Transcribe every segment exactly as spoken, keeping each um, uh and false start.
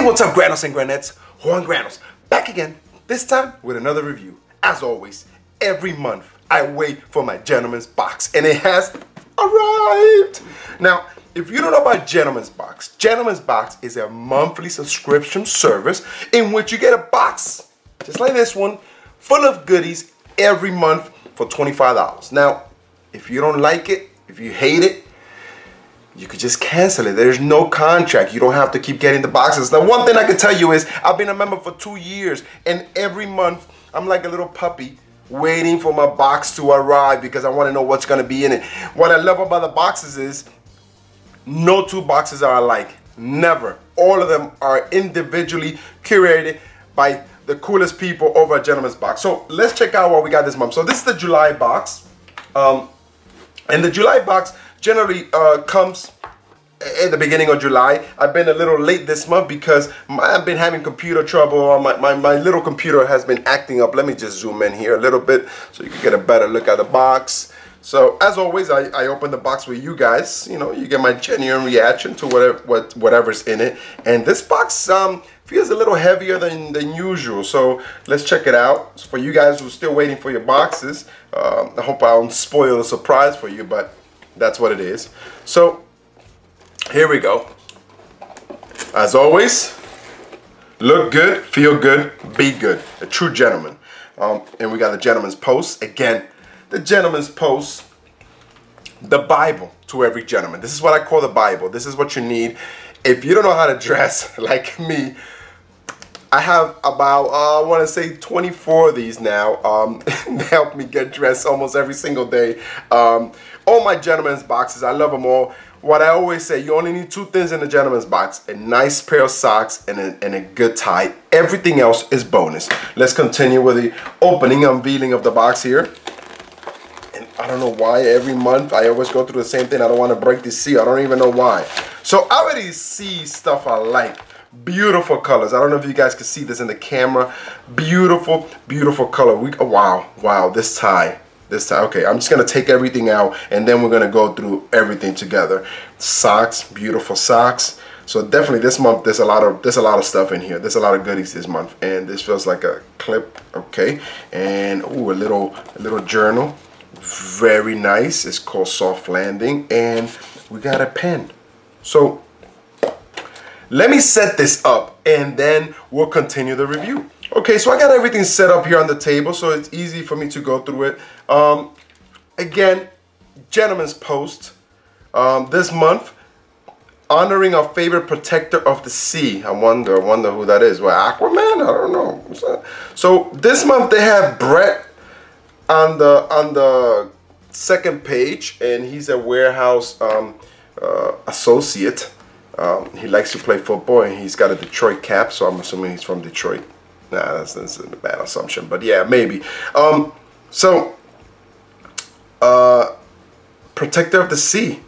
Hey, what's up, granos and granettes? Juan Granos, back again, this time with another review. As always, every month I wait for my Gentleman's Box, and it has arrived! Now, if you don't know about Gentleman's Box, Gentleman's Box is a monthly subscription service in which you get a box, just like this one, full of goodies every month for twenty-five dollars. Now, if you don't like it, if you hate it, you could just cancel it. There's no contract. You don't have to keep getting the boxes. The one thing I can tell you is I've been a member for two years, and every month I'm like a little puppy waiting for my box to arrive because I want to know what's going to be in it. What I love about the boxes is no two boxes are alike. Never. All of them are individually curated by the coolest people over at Gentleman's Box. So let's check out what we got this month. So this is the July box. Um, and the July box generally uh, comes at the beginning of July. I've been a little late this month because my, I've been having computer trouble. My, my, my little computer has been acting up. Let me just zoom in here a little bit so you can get a better look at the box. So as always, I, I open the box with you guys. You know, you get my genuine reaction to whatever, what, whatever's in it. And this box um, feels a little heavier than, than usual. So let's check it out. For you guys who are still waiting for your boxes, um, I hope I don't spoil the surprise for you, but that's what it is. So here we go. As always, look good, feel good, be good. A true gentleman. Um, and we got the Gentleman's Post. Again, the Gentleman's Post, the Bible to every gentleman. This is what I call the Bible. This is what you need. If you don't know how to dress like me, I have about, uh, I want to say twenty-four of these now. Um, they help me get dressed almost every single day. Um, all my Gentleman's Boxes, I love them all. What I always say, you only need two things in a Gentleman's Box: a nice pair of socks and a, and a good tie. Everything else is bonus. Let's continue with the opening, unveiling of the box here. And I don't know why every month I always go through the same thing. I don't want to break this seal. I don't even know why. So I already see stuff I like. Beautiful colors. I don't know if you guys can see this in the camera. Beautiful, beautiful color. We, oh, wow, wow, this tie. This tie. Okay, I'm just going to take everything out, and then we're going to go through everything together. Socks, beautiful socks. So definitely this month there's a lot of there's a lot of stuff in here. There's a lot of goodies this month. And this feels like a clip, okay? And ooh, a little a little journal. Very nice. It's called Soft Landing, and we got a pen. So let me set this up, and then we'll continue the review. Okay, so I got everything set up here on the table, so it's easy for me to go through it. Um, again, Gentleman's Post. Um, this month, honoring our favorite protector of the sea. I wonder, I wonder who that is. Well, Aquaman? I don't know. So this month they have Brett on the on the second page, and he's a warehouse um, uh, associate. Um, he likes to play football, and he's got a Detroit cap, so I'm assuming he's from Detroit. Nah, that's, that's a bad assumption, but yeah, maybe. Um, so, uh, protector of the sea.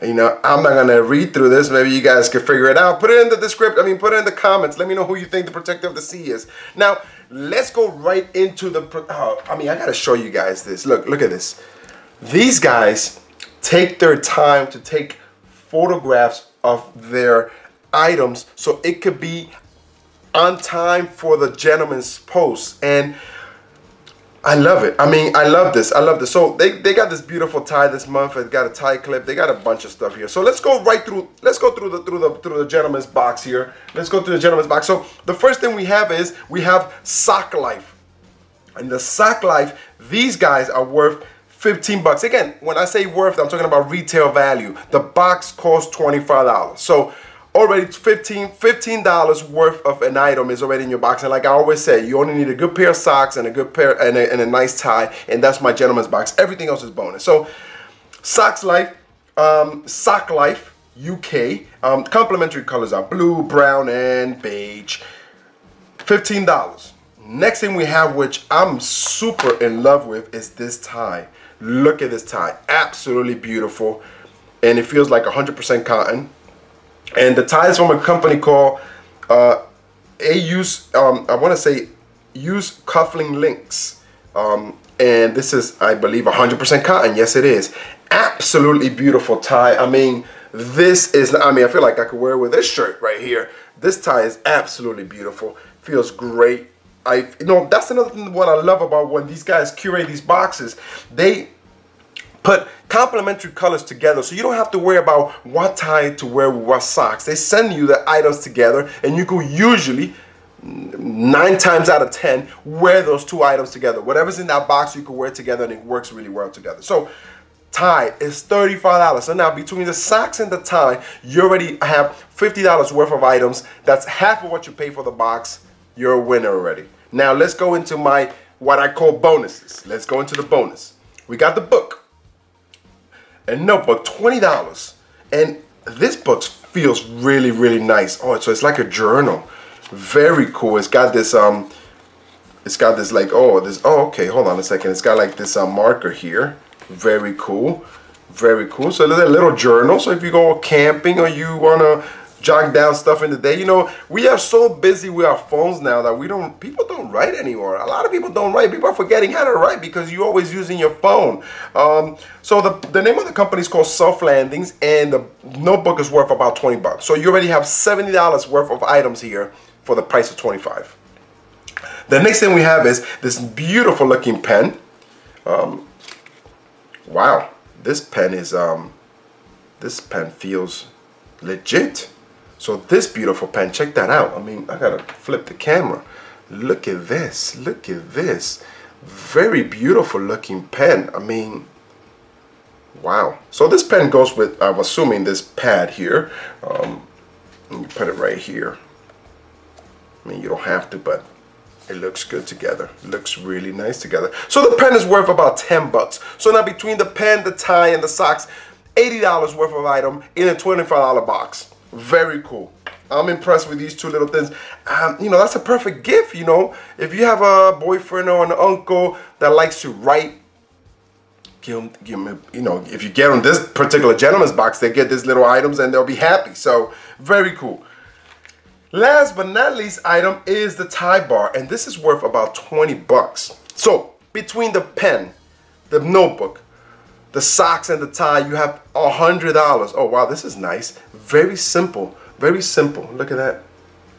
You know, I'm not going to read through this. Maybe you guys can figure it out. Put it in the description. I mean, put it in the comments. Let me know who you think the protector of the sea is. Now, let's go right into the... Oh, I mean, I got to show you guys this. Look, look at this. These guys take their time to take photographs of their items so it could be on time for the Gentleman's Post, and I love it. I mean, I love this. I love this. So they, they got this beautiful tie this month. They got a tie clip. They got a bunch of stuff here. So let's go right through. Let's go through the through the through the Gentleman's Box here. Let's go through the Gentleman's Box. So the first thing we have is we have Sock Life, and the Sock Life, these guys are worth fifteen bucks. Again, when I say worth, I'm talking about retail value. The box costs twenty-five dollars. So already fifteen dollars worth of an item is already in your box. And like I always say, you only need a good pair of socks and a good pair and a, and a nice tie. And that's my Gentleman's Box. Everything else is bonus. So Socks Life, um, Sock Life U K. Um, complimentary colors are blue, brown, and beige. fifteen dollars. Next thing we have, which I'm super in love with, is this tie. Look at this tie. Absolutely beautiful. And it feels like one hundred percent cotton. And the tie is from a company called uh, A-Use, um, I want to say, Use Cuffling Links. Um, and this is, I believe, one hundred percent cotton. Yes, it is. Absolutely beautiful tie. I mean, this is, I mean, I feel like I could wear it with this shirt right here. This tie is absolutely beautiful. Feels great. I, you know, that's another thing what I love about when these guys curate these boxes. They put complementary colors together, so you don't have to worry about what tie to wear with what socks. They send you the items together, and you can usually, nine times out of ten, wear those two items together. Whatever's in that box, you can wear together, and it works really well together. So, tie is thirty-five dollars. So now between the socks and the tie, you already have fifty dollars worth of items. That's half of what you pay for the box. You're a winner already. Now let's go into my, what I call bonuses. Let's go into the bonus. We got the book, a notebook, twenty dollars. And this book feels really, really nice. Oh, so it's like a journal. Very cool. It's got this, um, it's got this like, oh, this, oh, okay, hold on a second. It's got like this uh, marker here. Very cool. Very cool. So there's a little journal. So if you go camping or you want to jot down stuff in the day. You know, we are so busy with our phones now that we don't, people don't write anymore. A lot of people don't write. People are forgetting how to write because you're always using your phone. Um, so the, the name of the company is called Soft Landings, and the notebook is worth about twenty bucks. So you already have seventy dollars worth of items here for the price of twenty-five. The next thing we have is this beautiful looking pen. Um, wow. This pen is, um, this pen feels legit. So this beautiful pen, check that out. I mean, I gotta flip the camera. Look at this, look at this. Very beautiful looking pen. I mean, wow. So this pen goes with, I'm assuming, this pad here. Um, let me put it right here. I mean, you don't have to, but it looks good together. It looks really nice together. So the pen is worth about ten bucks. So now between the pen, the tie, and the socks, eighty dollars worth of item in a twenty-five dollar box. Very cool. I'm impressed with these two little things. Um, you know, that's a perfect gift, you know. If you have a boyfriend or an uncle that likes to write, give them, give them, you know, if you get them this particular Gentleman's Box, they get these little items and they'll be happy. So, very cool. Last but not least item is the tie bar, and this is worth about twenty bucks. So, between the pen, the notebook, the socks and the tie, you have a hundred dollars. Oh, wow, this is nice. Very simple, very simple. Look at that.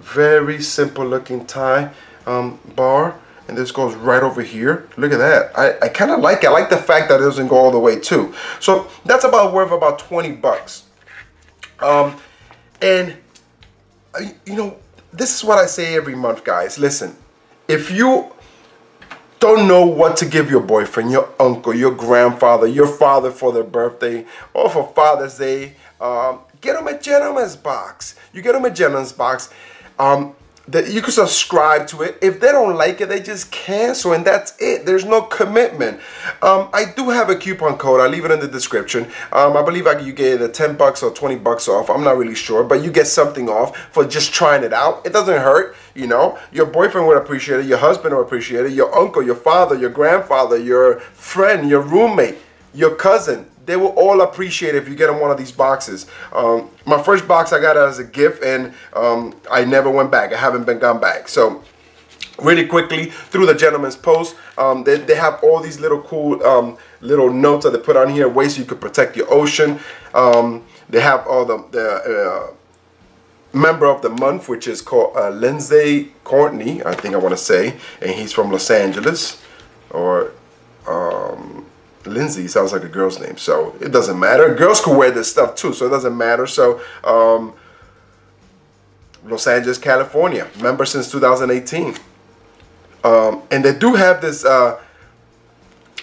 Very simple looking tie um, bar. And this goes right over here. Look at that. I, I kind of like it. I like the fact that it doesn't go all the way too. So that's about worth about twenty bucks. Um, and, I, you know, this is what I say every month, guys. Listen, if you don't know what to give your boyfriend, your uncle, your grandfather, your father for their birthday or for Father's Day, um, get them a Gentleman's Box. You get them a Gentleman's Box. Um, that you can subscribe to it. If they don't like it, they just cancel, and that's it. There's no commitment. Um, I do have a coupon code. I'll leave it in the description. Um, I believe I, you get a ten bucks or twenty bucks off. I'm not really sure, but you get something off for just trying it out. It doesn't hurt, you know. Your boyfriend would appreciate it. Your husband would appreciate it. Your uncle, your father, your grandfather, your friend, your roommate, your cousin. They will all appreciate it if you get them one of these boxes. Um, my first box I got as a gift, and um, I never went back. I haven't been gone back. So really quickly, through the Gentleman's Post, um, they, they have all these little cool um, little notes that they put on here, ways you could protect your ocean. Um, they have all the, the uh, member of the month, which is called uh, Lindsay Courtney, I think I want to say, and he's from Los Angeles, or um, Lindsay sounds like a girl's name, so it doesn't matter. Girls can wear this stuff too, so it doesn't matter. So, um, Los Angeles, California, member since two thousand eighteen. Um, and they do have this, uh,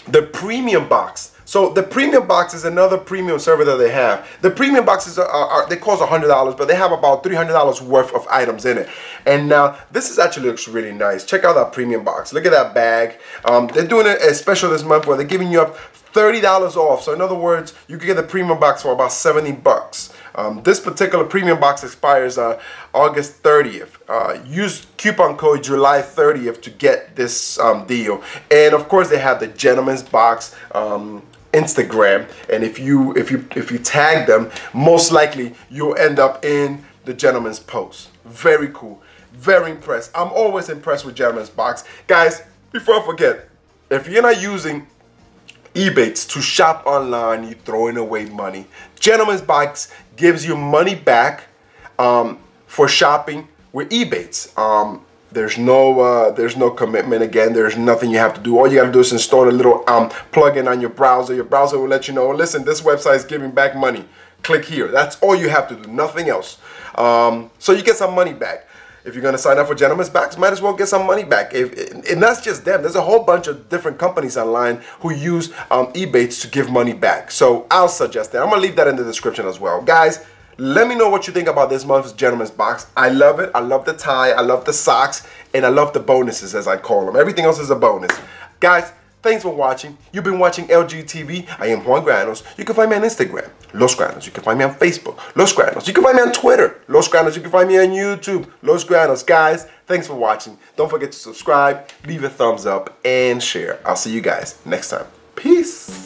the premium box. So the premium box is another premium server that they have. The premium boxes are, are, are they cost a hundred dollars, but they have about three hundred dollars worth of items in it. And now this is actually looks really nice. Check out that premium box. Look at that bag. Um, they're doing a special this month where they're giving you up thirty dollars off. So in other words, you can get the premium box for about seventy bucks. Um, this particular premium box expires uh, August thirtieth. Uh, use coupon code July thirtieth to get this um, deal. And of course, they have the Gentleman's Box um, Instagram, and if you if you if you tag them, most likely you'll end up in the Gentleman's Post. Very cool. Very impressed. I'm always impressed with Gentleman's Box, guys. Before I forget, if you're not using Ebates to shop online, you're throwing away money. Gentleman's Box gives you money back um, for shopping with Ebates. Um, there's no uh, there's no commitment. Again, there's nothing you have to do. All you gotta do is install a little um, plugin on your browser. Your browser will let you know, listen, this website is giving back money. Click here. That's all you have to do, nothing else. Um, so you get some money back. If you're gonna sign up for Gentleman's Box, might as well get some money back. If, and that's just them. There's a whole bunch of different companies online who use um, Ebates to give money back. So I'll suggest that. I'm gonna leave that in the description as well. Guys, let me know what you think about this month's Gentleman's Box. I love it. I love the tie. I love the socks. And I love the bonuses, as I call them. Everything else is a bonus. Guys, thanks for watching. You've been watching L G T V. I am Juan Granos. You can find me on Instagram, Los Granos. You can find me on Facebook, Los Granos. You can find me on Twitter, Los Granos. You can find me on YouTube, Los Granos. Guys, thanks for watching. Don't forget to subscribe, leave a thumbs up, and share. I'll see you guys next time. Peace.